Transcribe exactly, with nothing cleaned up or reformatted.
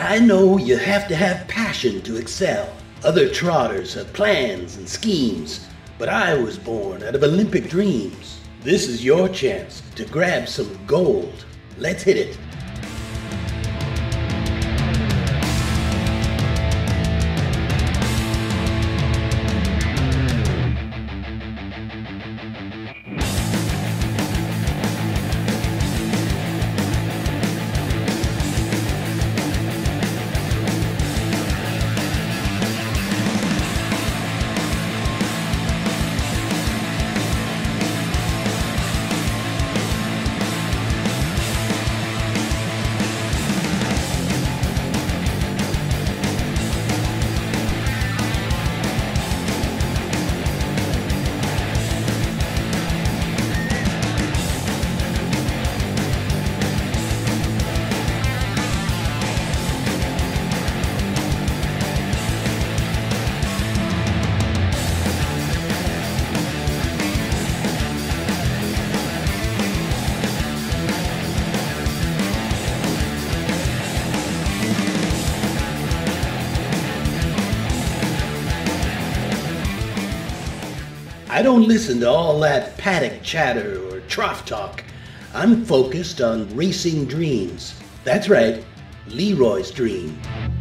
I know you have to have passion to excel. Other trotters have plans and schemes, but I was born out of Olympic dreams. This is your chance to grab some gold. Let's hit it. I don't listen to all that paddock chatter or trough talk. I'm focused on racing dreams. That's right, Leroy's Dream.